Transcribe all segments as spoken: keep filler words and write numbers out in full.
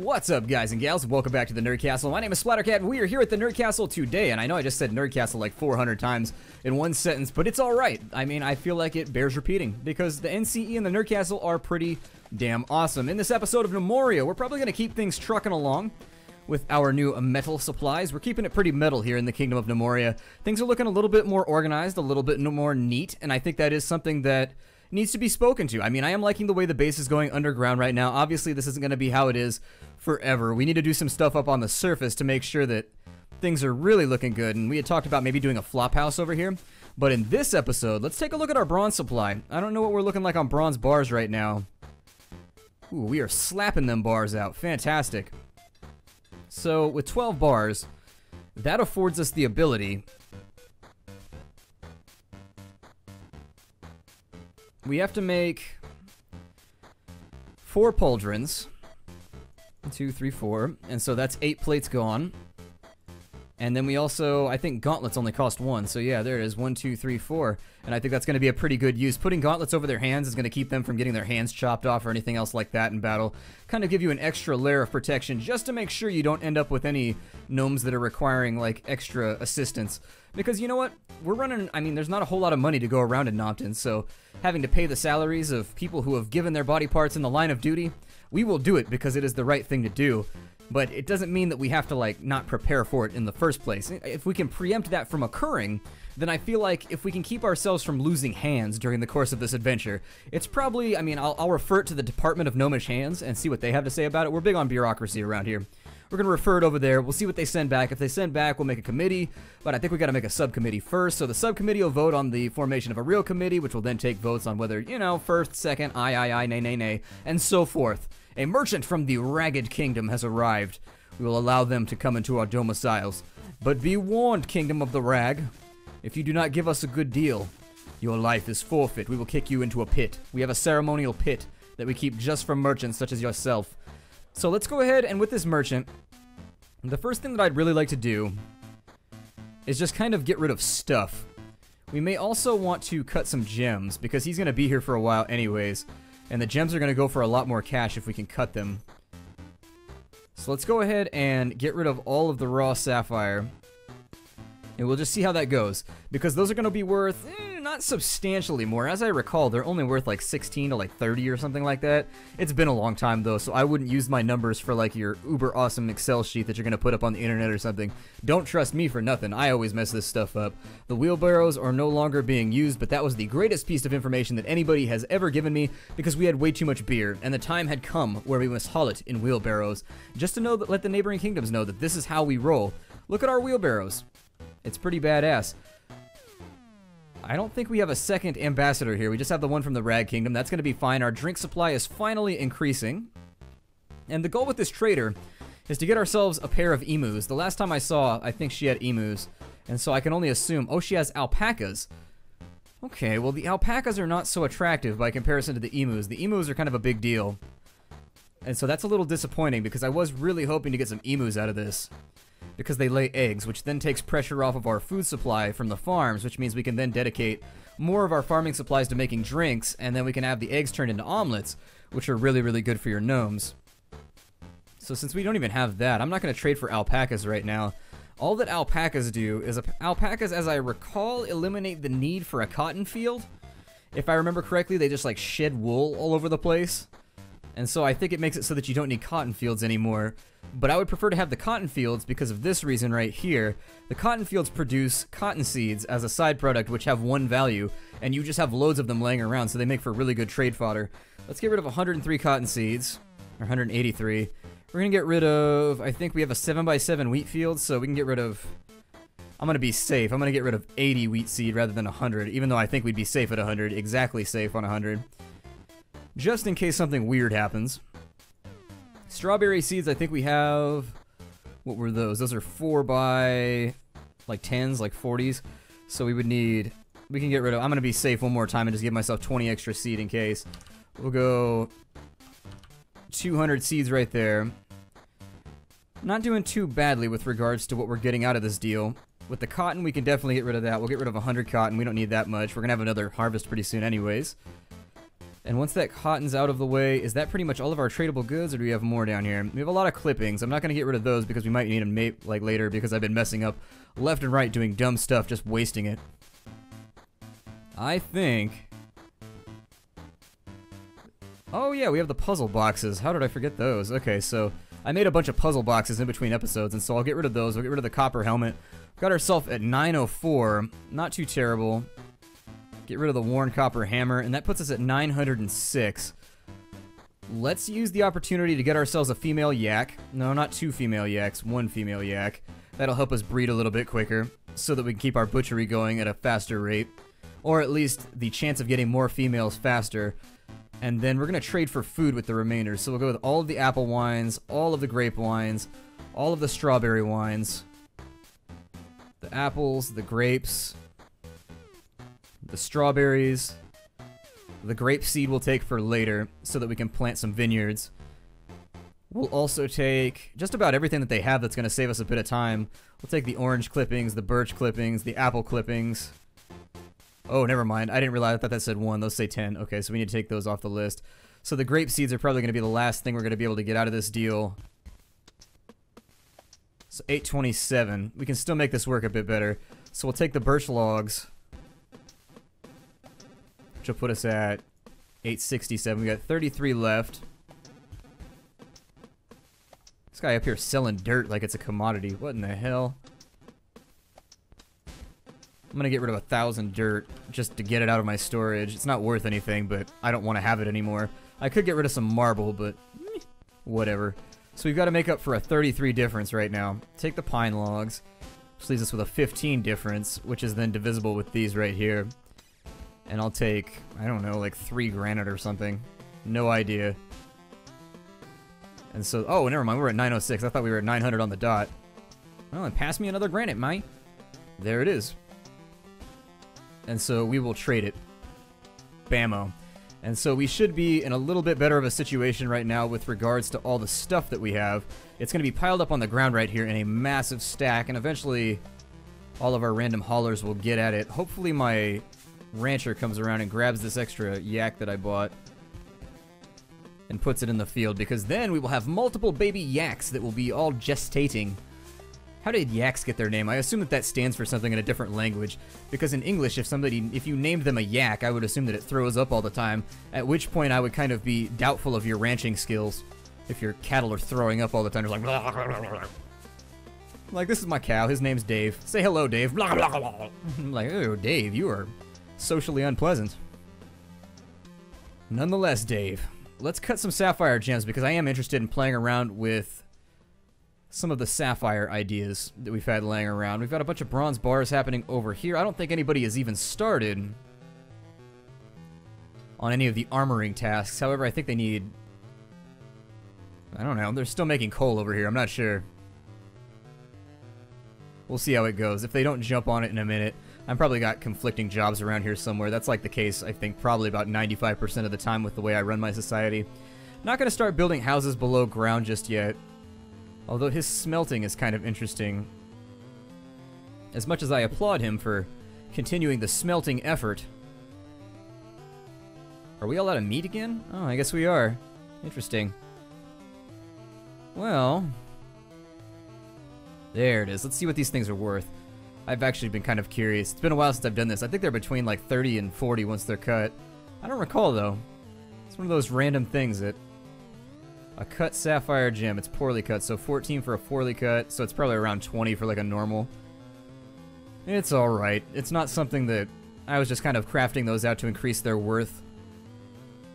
What's up, guys and gals? Welcome back to the Nerd Castle. My name is Splattercat, and we are here at the Nerd Castle today. And I know I just said Nerd Castle like four hundred times in one sentence, but it's all right. I mean, I feel like it bears repeating because the N C E and the Nerd Castle are pretty damn awesome. In this episode of Gnomoria, we're probably going to keep things trucking along with our new metal supplies. We're keeping it pretty metal here in the Kingdom of Gnomoria. Things are looking a little bit more organized, a little bit more neat, and I think that is something that needs to be spoken to. I mean, I am liking the way the base is going underground right now. Obviously, this isn't going to be how it is forever. We need to do some stuff up on the surface to make sure that things are really looking good. And we had talked about maybe doing a flop house over here. But in this episode, let's take a look at our bronze supply. I don't know what we're looking like on bronze bars right now. Ooh, we are slapping them bars out. Fantastic. So, with twelve bars, that affords us the ability. We have to make four pauldrons. Two, three, four. And so that's eight plates gone. And then we also, I think gauntlets only cost one. So yeah, there it is. One, two, three, four. And I think that's going to be a pretty good use. Putting gauntlets over their hands is going to keep them from getting their hands chopped off or anything else like that in battle. Kind of give you an extra layer of protection just to make sure you don't end up with any gnomes that are requiring like extra assistance. Because you know what? We're running, I mean, there's not a whole lot of money to go around in Nompton. So having to pay the salaries of people who have given their body parts in the line of duty, we will do it because it is the right thing to do. But it doesn't mean that we have to, like, not prepare for it in the first place. If we can preempt that from occurring, then I feel like if we can keep ourselves from losing hands during the course of this adventure, it's probably, I mean, I'll, I'll refer it to the Department of Gnomish Hands and see what they have to say about it. We're big on bureaucracy around here. We're going to refer it over there. We'll see what they send back. If they send back, we'll make a committee. But I think we got to make a subcommittee first. So the subcommittee will vote on the formation of a real committee, which will then take votes on whether, you know, first, second, aye, aye, aye, nay, nay, nay, and so forth. A merchant from the Rag Kingdom has arrived. We will allow them to come into our domiciles. But be warned, Kingdom of the Rag. If you do not give us a good deal, your life is forfeit. We will kick you into a pit. We have a ceremonial pit that we keep just for merchants such as yourself. So let's go ahead and with this merchant, the first thing that I'd really like to do is just kind of get rid of stuff. We may also want to cut some gems because he's going to be here for a while anyways. And the gems are going to go for a lot more cash if we can cut them. So let's go ahead and get rid of all of the raw sapphire. And we'll just see how that goes. Because those are going to be worth, eh, not substantially more. As I recall, they're only worth like sixteen to like thirty or something like that. It's been a long time though, so I wouldn't use my numbers for like your uber awesome Excel sheet that you're going to put up on the internet or something. Don't trust me for nothing. I always mess this stuff up. The wheelbarrows are no longer being used, but that was the greatest piece of information that anybody has ever given me because we had way too much beer, and the time had come where we must haul it in wheelbarrows. Just to know that, let the neighboring kingdoms know that this is how we roll. Look at our wheelbarrows. It's pretty badass. I don't think we have a second ambassador here. We just have the one from the Rag Kingdom. That's going to be fine. Our drink supply is finally increasing. And the goal with this trader is to get ourselves a pair of emus. The last time I saw, I think she had emus. And so I can only assume, oh, she has alpacas. Okay, well, the alpacas are not so attractive by comparison to the emus. The emus are kind of a big deal. And so that's a little disappointing because I was really hoping to get some emus out of this. Because they lay eggs, which then takes pressure off of our food supply from the farms, which means we can then dedicate more of our farming supplies to making drinks, and then we can have the eggs turned into omelets, which are really, really good for your gnomes. So since we don't even have that, I'm not going to trade for alpacas right now. All that alpacas do is, alpacas, as I recall, eliminate the need for a cotton field. If I remember correctly, they just like shed wool all over the place. And so I think it makes it so that you don't need cotton fields anymore. But I would prefer to have the cotton fields because of this reason right here. The cotton fields produce cotton seeds as a side product which have one value, and you just have loads of them laying around, so they make for really good trade fodder. Let's get rid of one hundred three cotton seeds, or one hundred eighty-three. We're going to get rid of, I think we have a seven by seven wheat field, so we can get rid of, I'm going to be safe. I'm going to get rid of eighty wheat seed rather than one hundred, even though I think we'd be safe at one hundred, exactly safe on one hundred. Just in case something weird happens. Strawberry seeds, I think we have, what were those? Those are four by like tens, like forties. So we would need, we can get rid of, I'm going to be safe one more time and just give myself twenty extra seed in case. We'll go two hundred seeds right there. Not doing too badly with regards to what we're getting out of this deal. With the cotton, we can definitely get rid of that. We'll get rid of one hundred cotton. We don't need that much. We're going to have another harvest pretty soon anyways. And once that cotton's out of the way, is that pretty much all of our tradable goods, or do we have more down here? We have a lot of clippings. I'm not going to get rid of those because we might need them like later, because I've been messing up left and right doing dumb stuff, just wasting it. I think... Oh yeah, we have the puzzle boxes. How did I forget those? Okay, so I made a bunch of puzzle boxes in between episodes, and so I'll get rid of those. We'll get rid of the copper helmet. Got ourselves at nine oh four. Not too terrible. Get rid of the worn copper hammer, and that puts us at nine hundred six. Let's use the opportunity to get ourselves a female yak. No, not two female yaks, one female yak. That'll help us breed a little bit quicker, so that we can keep our butchery going at a faster rate. Or at least the chance of getting more females faster. And then we're going to trade for food with the remainder. So we'll go with all of the apple wines, all of the grape wines, all of the strawberry wines. The apples, the grapes... the strawberries, the grape seed we'll take for later so that we can plant some vineyards. We'll also take just about everything that they have that's going to save us a bit of time. We'll take the orange clippings, the birch clippings, the apple clippings. Oh, never mind. I didn't realize. I thought that said one. Those say ten. Okay, so we need to take those off the list. So the grape seeds are probably going to be the last thing we're going to be able to get out of this deal. So eight twenty-seven. We can still make this work a bit better. So we'll take the birch logs, which will put us at eight sixty-seven. We got thirty-three left. This guy up here selling dirt like it's a commodity. What in the hell? I'm gonna get rid of a thousand dirt just to get it out of my storage. It's not worth anything, but I don't want to have it anymore. I could get rid of some marble, but whatever. So we've got to make up for a thirty-three difference right now. Take the pine logs, which leaves us with a fifteen difference, which is then divisible with these right here. And I'll take, I don't know, like three granite or something. No idea. And so, oh, never mind. We're at nine oh six. I thought we were at nine hundred on the dot. Well, and pass me another granite, mate. There it is. And so we will trade it. Bammo. And so we should be in a little bit better of a situation right now with regards to all the stuff that we have. It's going to be piled up on the ground right here in a massive stack. And eventually, all of our random haulers will get at it. Hopefully my... rancher comes around and grabs this extra yak that I bought and puts it in the field, because then we will have multiple baby yaks that will be all gestating. How did yaks get their name? I assume that that stands for something in a different language, because in English, if somebody, if you named them a yak, I would assume that it throws up all the time, at which point I would kind of be doubtful of your ranching skills if your cattle are throwing up all the time. You're like, blah, blah, blah, blah. Like, this is my cow. His name's Dave. Say hello, Dave. Blah, blah, blah. I'm like, oh, Dave, you are... socially unpleasant. Nonetheless, Dave, let's cut some sapphire gems, because I am interested in playing around with some of the sapphire ideas that we've had laying around. We've got a bunch of bronze bars happening over here. I don't think anybody has even started on any of the armoring tasks. However, I think they need... I don't know. They're still making coal over here. I'm not sure. We'll see how it goes. If they don't jump on it in a minute... I've probably got conflicting jobs around here somewhere. That's like the case, I think, probably about ninety-five percent of the time with the way I run my society. Not going to start building houses below ground just yet. Although his smelting is kind of interesting. As much as I applaud him for continuing the smelting effort. Are we all out of meat again? Oh, I guess we are. Interesting. Well. There it is. Let's see what these things are worth. I've actually been kind of curious. It's been a while since I've done this. I think they're between like thirty and forty once they're cut. I don't recall though. It's one of those random things that... A cut sapphire gem. It's poorly cut. So fourteen for a poorly cut. So it's probably around twenty for like a normal. It's alright. It's not something that... I was just kind of crafting those out to increase their worth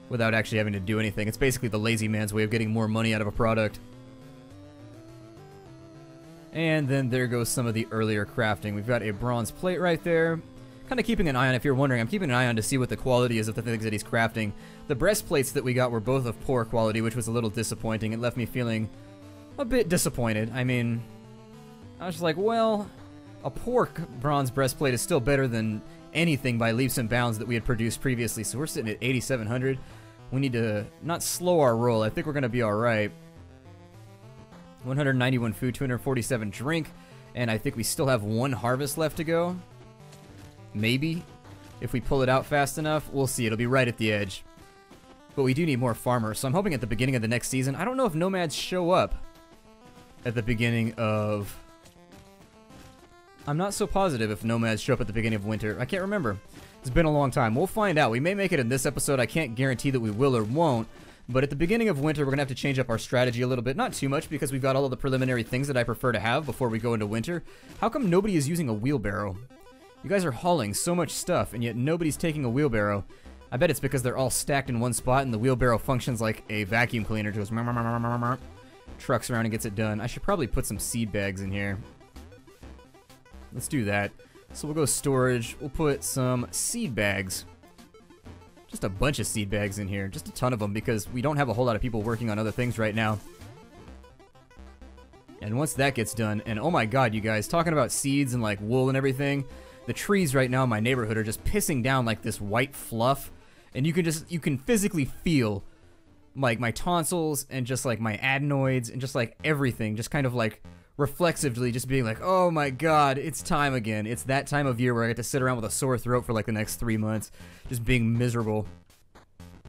without actually having to do anything. It's basically the lazy man's way of getting more money out of a product. And then there goes some of the earlier crafting. We've got a bronze plate right there. Kind of keeping an eye on, if you're wondering, I'm keeping an eye on to see what the quality is of the things that he's crafting. The breastplates that we got were both of poor quality, which was a little disappointing. It left me feeling a bit disappointed. I mean, I was just like, well, a poor bronze breastplate is still better than anything by leaps and bounds that we had produced previously. So we're sitting at eighty-seven hundred. We need to not slow our roll. I think we're going to be all right. one hundred ninety-one food, two hundred forty-seven drink, and I think we still have one harvest left to go. Maybe. If we pull it out fast enough, we'll see. It'll be right at the edge. But we do need more farmers, so I'm hoping at the beginning of the next season. I don't know if nomads show up at the beginning of... I'm not so positive if nomads show up at the beginning of winter. I can't remember. It's been a long time. We'll find out. We may make it in this episode. I can't guarantee that we will or won't. But at the beginning of winter, we're going to have to change up our strategy a little bit. Not too much, because we've got all of the preliminary things that I prefer to have before we go into winter. How come nobody is using a wheelbarrow? You guys are hauling so much stuff, and yet nobody's taking a wheelbarrow. I bet it's because they're all stacked in one spot and the wheelbarrow functions like a vacuum cleaner. It goes mar, mar, mar, mar, mar, trucks around and gets it done. I should probably put some seed bags in here. Let's do that. So we'll go storage. We'll put some seed bags. Just a bunch of seed bags in here. Just a ton of them because we don't have a whole lot of people working on other things right now. And once that gets done, and oh my god, you guys, talking about seeds and like wool and everything, the trees right now in my neighborhood are just pissing down like this white fluff. And you can just, you can physically feel like my tonsils and just like my adenoids and just like everything just kind of like reflexively just being like, oh my god, it's time again. It's that time of year where I get to sit around with a sore throat for like the next three months just being miserable.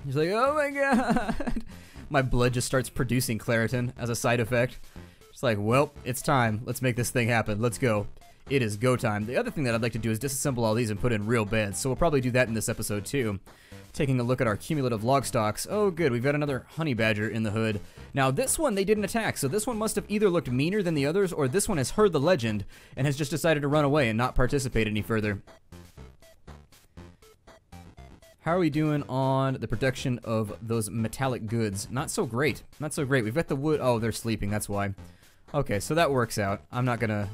Just like, oh my god. My blood just starts producing Claritin as a side effect. It's like, well, it's time. Let's make this thing happen. Let's go. It is go time. The other thing that I'd like to do is disassemble all these and put in real beds, so we'll probably do that in this episode too. Taking a look at our cumulative log stocks. Oh good, we've got another honey badger in the hood. Now this one they didn't attack, so this one must have either looked meaner than the others or this one has heard the legend and has just decided to run away and not participate any further. How are we doing on the production of those metallic goods? Not so great, not so great. We've got the wood, oh they're sleeping, that's why. Okay, so that works out. I'm not gonna,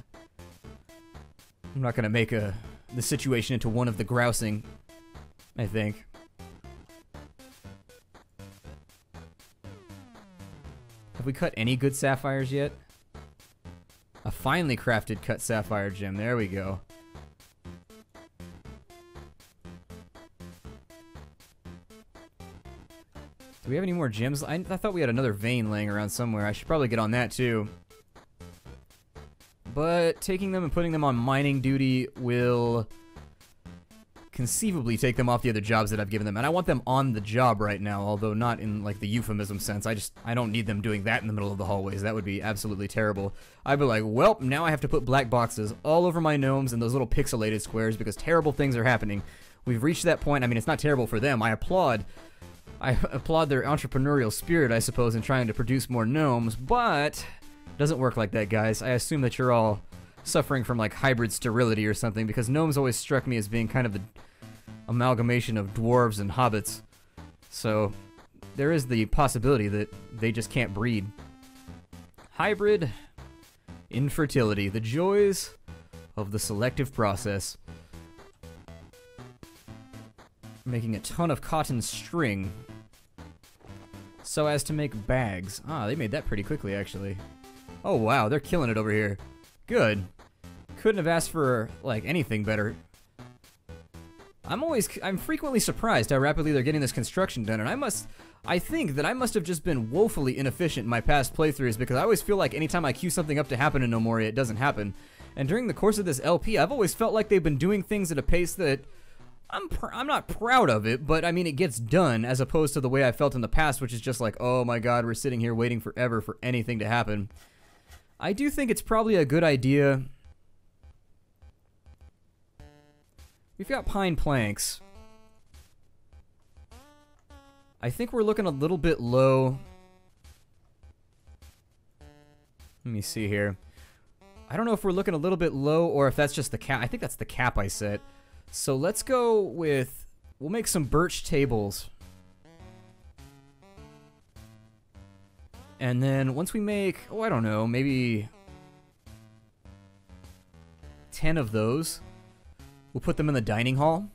I'm not gonna make a, the situation into one of the grousing, I think. Have we cut any good sapphires yet? A finely crafted cut sapphire gem. There we go. Do we have any more gems? I, I thought we had another vein laying around somewhere. I should probably get on that too. But taking them and putting them on mining duty will conceivably take them off the other jobs that I've given them, and I want them on the job right now, although not in like the euphemism sense. I just, I don't need them doing that in the middle of the hallways. That would be absolutely terrible. I'd be like, well, now I have to put black boxes all over my gnomes and those little pixelated squares because terrible things are happening. We've reached that point. I mean, it's not terrible for them. I applaud, I applaud their entrepreneurial spirit, I suppose, in trying to produce more gnomes, but it doesn't work like that, guys. I assume that you're all suffering from like hybrid sterility or something, because gnomes always struck me as being kind of the amalgamation of dwarves and hobbits. So there is the possibility that they just can't breed. Hybrid infertility, the joys of the selective process. Making a ton of cotton string so as to make bags. Ah, they made that pretty quickly actually. Oh wow, they're killing it over here. Good. Couldn't have asked for like anything better. I'm always, I'm frequently surprised how rapidly they're getting this construction done, and I must, I think that I must have just been woefully inefficient in my past playthroughs, because I always feel like anytime I queue something up to happen in Gnomoria, it doesn't happen. And during the course of this L P, I've always felt like they've been doing things at a pace that I'm, pr I'm not proud of it, but I mean it gets done, as opposed to the way I felt in the past, which is just like, oh my god, we're sitting here waiting forever for anything to happen. I do think it's probably a good idea. We've got pine planks. I think we're looking a little bit low. Let me see here. I don't know if we're looking a little bit low or if that's just the cap. I think that's the cap I set. So let's go with, we'll make some birch tables. And then once we make, oh, I don't know, maybe ten of those, we'll put them in the dining hall.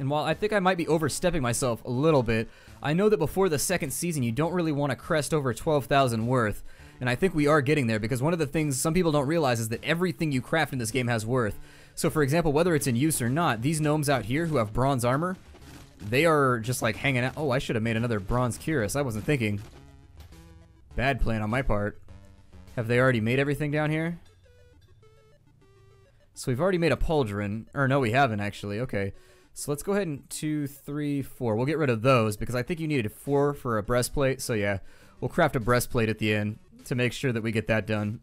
And while I think I might be overstepping myself a little bit, I know that before the second season you don't really want to crest over twelve thousand worth, and I think we are getting there, because one of the things some people don't realize is that everything you craft in this game has worth. So for example, whether it's in use or not, these gnomes out here who have bronze armor, they are just like hanging out. Oh, I should have made another bronze cuirass. I wasn't thinking. Bad plan on my part. Have they already made everything down here? So we've already made a pauldron, or no we haven't actually, okay. So let's go ahead and two, three, four. We'll get rid of those because I think you needed four for a breastplate. So yeah, we'll craft a breastplate at the end to make sure that we get that done.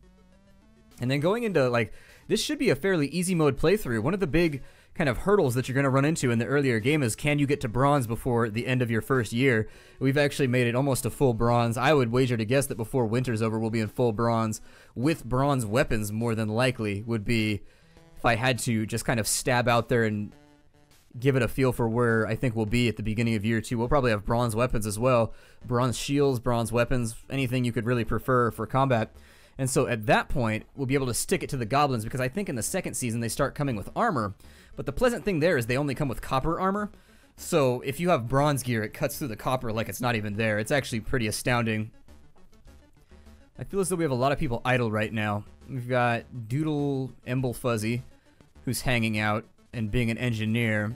And then going into, like, this should be a fairly easy mode playthrough. One of the big kind of hurdles that you're going to run into in the earlier game is, can you get to bronze before the end of your first year? We've actually made it almost a full bronze. I would wager to guess that before winter's over, we'll be in full bronze with bronze weapons. More than likely would be if I had to just kind of stab out there and give it a feel for where I think we'll be at the beginning of year two. We'll probably have bronze weapons as well. Bronze shields, bronze weapons, anything you could really prefer for combat. And so at that point, we'll be able to stick it to the goblins, because I think in the second season they start coming with armor. But the pleasant thing there is they only come with copper armor. So if you have bronze gear, it cuts through the copper like it's not even there. It's actually pretty astounding. I feel as though we have a lot of people idle right now. We've got Doodle Emblefuzzy, who's hanging out and being an engineer.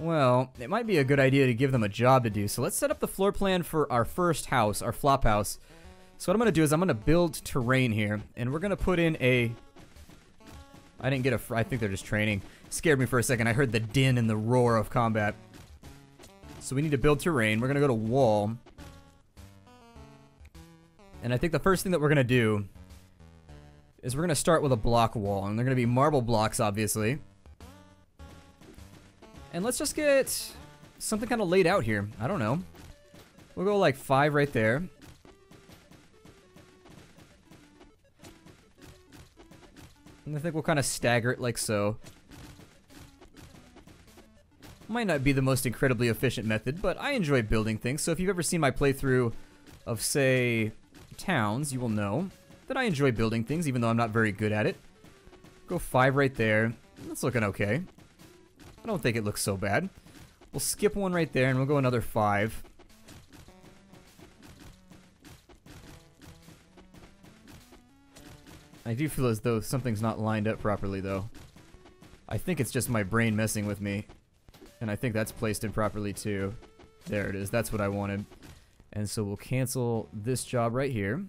Well, it might be a good idea to give them a job to do. So let's set up the floor plan for our first house, our flop house. So what I'm going to do is I'm going to build terrain here, and we're going to put in a... I didn't get a... I think they're just training. Scared me for a second. I heard the din and the roar of combat. So we need to build terrain. We're going to go to wall. And I think the first thing that we're going to do is we're going to start with a block wall, and they're going to be marble blocks, obviously. And let's just get something kind of laid out here. I don't know. We'll go like five right there. And I think we'll kind of stagger it like so. Might not be the most incredibly efficient method, but I enjoy building things. So if you've ever seen my playthrough of, say, towns, you will know that I enjoy building things, even though I'm not very good at it. Go five right there. That's looking okay. I don't think it looks so bad. We'll skip one right there, and we'll go another five. I do feel as though something's not lined up properly, though. I think it's just my brain messing with me. And I think that's placed improperly, too. There it is. That's what I wanted. And so we'll cancel this job right here.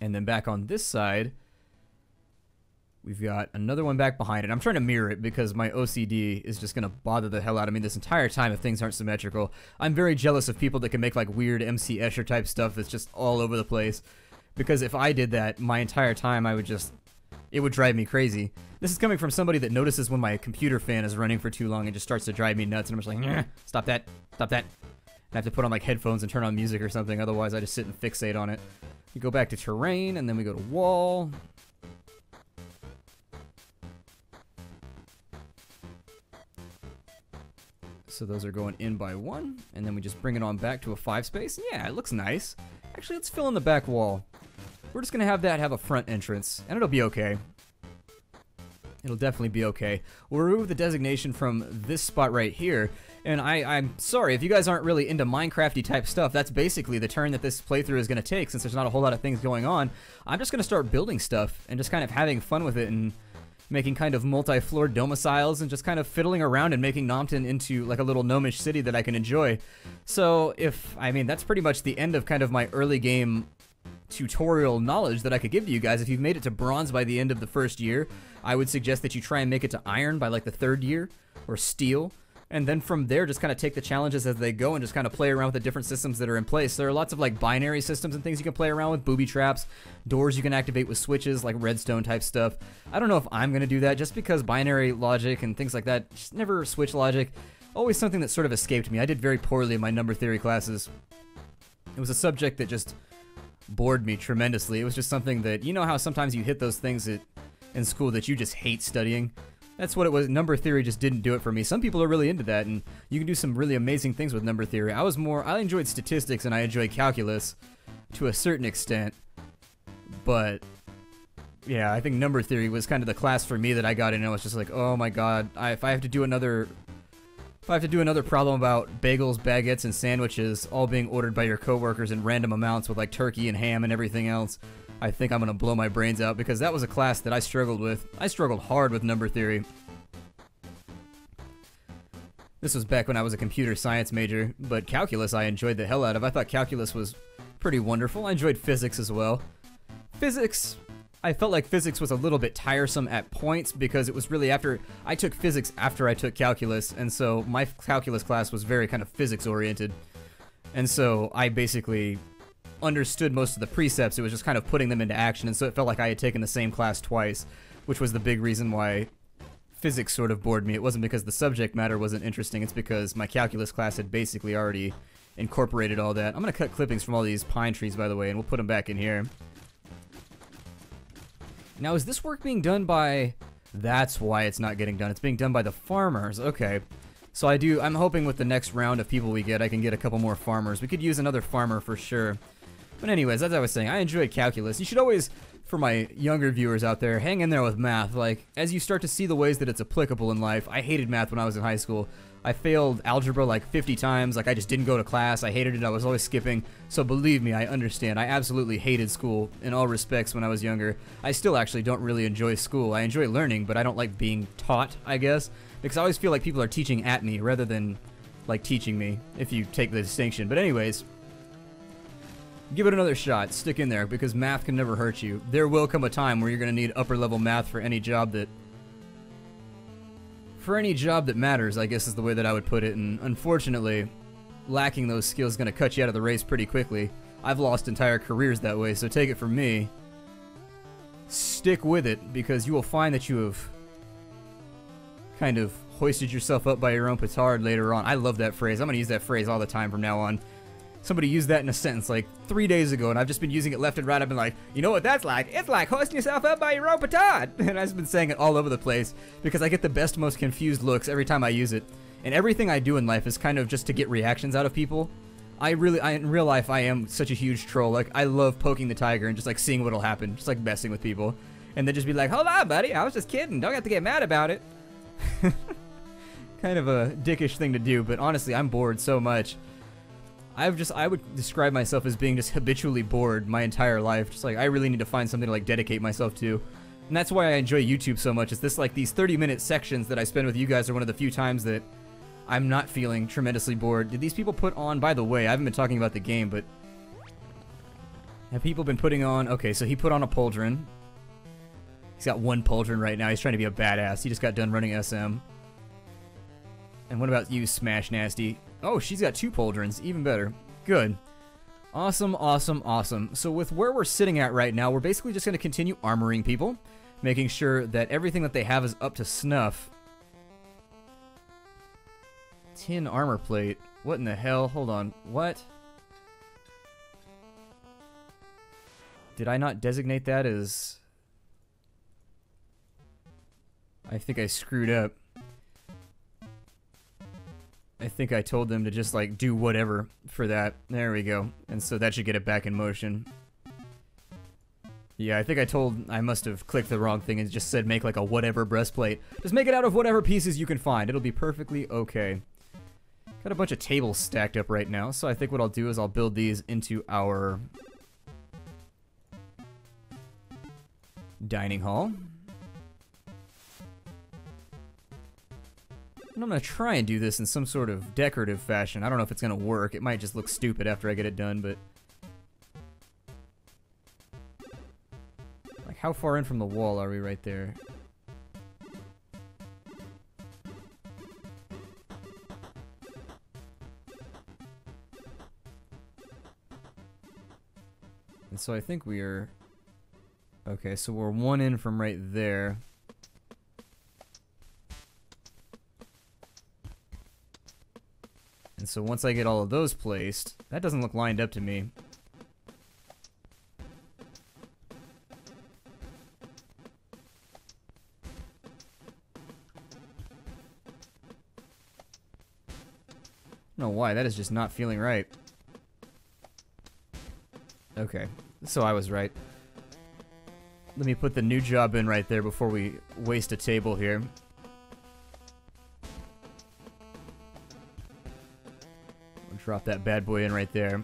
And then back on this side, we've got another one back behind it. I'm trying to mirror it because my O C D is just going to bother the hell out of me this entire time if things aren't symmetrical. I'm very jealous of people that can make like weird M C Escher type stuff that's just all over the place. Because if I did that my entire time, I would just... it would drive me crazy. This is coming from somebody that notices when my computer fan is running for too long and just starts to drive me nuts. And I'm just like, stop that, stop that. I have to put on like headphones and turn on music or something. Otherwise, I just sit and fixate on it. We go back to terrain, and then we go to wall. So those are going in by one, and then we just bring it on back to a five space. Yeah, it looks nice. Actually, let's fill in the back wall. We're just gonna have that have a front entrance, and it'll be okay. It'll definitely be okay. We'll remove the designation from this spot right here. And I, I'm sorry, if you guys aren't really into Minecraft-y type stuff, that's basically the turn that this playthrough is going to take, since there's not a whole lot of things going on. I'm just going to start building stuff and just kind of having fun with it and making kind of multi-floor domiciles and just kind of fiddling around and making Nompton into like a little gnomish city that I can enjoy. So if, I mean, that's pretty much the end of kind of my early game tutorial knowledge that I could give to you guys. If you've made it to bronze by the end of the first year, I would suggest that you try and make it to iron by like the third year, or steel. And then from there, just kind of take the challenges as they go and just kind of play around with the different systems that are in place. There are lots of like binary systems and things you can play around with, booby traps, doors you can activate with switches, like redstone type stuff. I don't know if I'm going to do that, just because binary logic and things like that, just never switch logic, always something that sort of escaped me. I did very poorly in my number theory classes. It was a subject that just bored me tremendously. It was just something that, you know how sometimes you hit those things that, in school that you just hate studying? That's what it was. Number theory just didn't do it for me. Some people are really into that, and you can do some really amazing things with number theory. I was more, I enjoyed statistics and I enjoyed calculus to a certain extent, but yeah, I think number theory was kind of the class for me that I got in, and I was just like, oh my god, I, if I have to do another, if I have to do another problem about bagels, baguettes, and sandwiches all being ordered by your coworkers in random amounts with like turkey and ham and everything else, I think I'm going to blow my brains out, because that was a class that I struggled with. I struggled hard with number theory. This was back when I was a computer science major, but calculus I enjoyed the hell out of. I thought calculus was pretty wonderful. I enjoyed physics as well. Physics, I felt like physics was a little bit tiresome at points because it was really after I took physics after I took calculus, and so my calculus class was very kind of physics oriented, and so I basically understood most of the precepts. It was just kind of putting them into action, and so it felt like I had taken the same class twice, which was the big reason why physics sort of bored me. It wasn't because the subject matter wasn't interesting, it's because my calculus class had basically already incorporated all that. I'm gonna cut clippings from all these pine trees, by the way, and we'll put them back in here. Now, is this work being done by... That's why it's not getting done. It's being done by the farmers. Okay. So I do... I'm hoping with the next round of people we get, I can get a couple more farmers. We could use another farmer for sure. But anyways, as I was saying, I enjoyed calculus. You should always, for my younger viewers out there, hang in there with math. Like, as you start to see the ways that it's applicable in life, I hated math when I was in high school. I failed algebra like fifty times. Like, I just didn't go to class. I hated it. I was always skipping. So believe me, I understand. I absolutely hated school in all respects when I was younger. I still actually don't really enjoy school. I enjoy learning, but I don't like being taught, I guess. Because I always feel like people are teaching at me rather than, like, teaching me, if you take the distinction. But anyways... give it another shot. Stick in there, because math can never hurt you. There will come a time where you're going to need upper-level math for any job that... for any job that matters, I guess is the way that I would put it, and unfortunately, lacking those skills is going to cut you out of the race pretty quickly. I've lost entire careers that way, so take it from me. Stick with it, because you will find that you have kind of hoisted yourself up by your own petard later on. I love that phrase. I'm going to use that phrase all the time from now on. Somebody used that in a sentence like three days ago, and I've just been using it left and right. I've been like, you know what that's like? It's like hoisting yourself up by your own petard. And I've been saying it all over the place because I get the best, most confused looks every time I use it. And everything I do in life is kind of just to get reactions out of people. I really, I, in real life, I am such a huge troll. Like, I love poking the tiger and just like seeing what'll happen, just like messing with people. And then just be like, hold on, buddy, I was just kidding. Don't have to get mad about it. Kind of a dickish thing to do, but honestly, I'm bored so much. I've just, I would describe myself as being just habitually bored my entire life. Just like, I really need to find something to like dedicate myself to. And that's why I enjoy YouTube so much. It's this like these thirty minute sections that I spend with you guys are one of the few times that I'm not feeling tremendously bored. Did these people put on, by the way, I haven't been talking about the game, but have people been putting on, okay, so he put on a pauldron. He's got one pauldron right now. He's trying to be a badass. He just got done running S M. And what about you, Smash Nasty? Oh, she's got two pauldrons. Even better. Good. Awesome, awesome, awesome. So with where we're sitting at right now, we're basically just going to continue armoring people, making sure that everything that they have is up to snuff. Tin armor plate. What in the hell? Hold on. What? Did I not designate that as... I think I screwed up. I think I told them to just like do whatever for that. There we go. And so that should get it back in motion. Yeah, I think I told, I must have clicked the wrong thing and just said make like a whatever breastplate. Just make it out of whatever pieces you can find. It'll be perfectly okay. Got a bunch of tables stacked up right now. So I think what I'll do is I'll build these into our dining hall. And I'm going to try and do this in some sort of decorative fashion. I don't know if it's going to work. It might just look stupid after I get it done, but... like, how far in from the wall are we right there? And so I think we are... okay, so we're one in from right there. And so once I get all of those placed, that doesn't look lined up to me. I don't know why, that is just not feeling right. Okay, so I was right. Let me put the new job in right there before we waste a table here. Drop that bad boy in right there.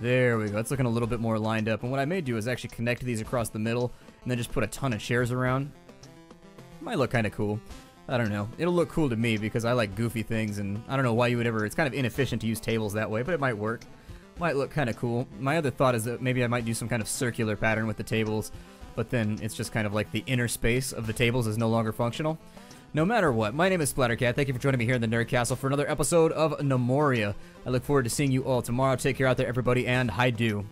There we go. It's looking a little bit more lined up. And what I may do is actually connect these across the middle and then just put a ton of chairs around. Might look kind of cool. I don't know. It'll look cool to me because I like goofy things, and I don't know why you would ever... it's kind of inefficient to use tables that way, but it might work. Might look kind of cool. My other thought is that maybe I might do some kind of circular pattern with the tables. but then it's just kind of like the inner space of the tables is no longer functional. No matter what, my name is Splattercat. Thank you for joining me here in the Nerd Castle for another episode of Gnomoria. I look forward to seeing you all tomorrow. Take care out there, everybody, and hi-do.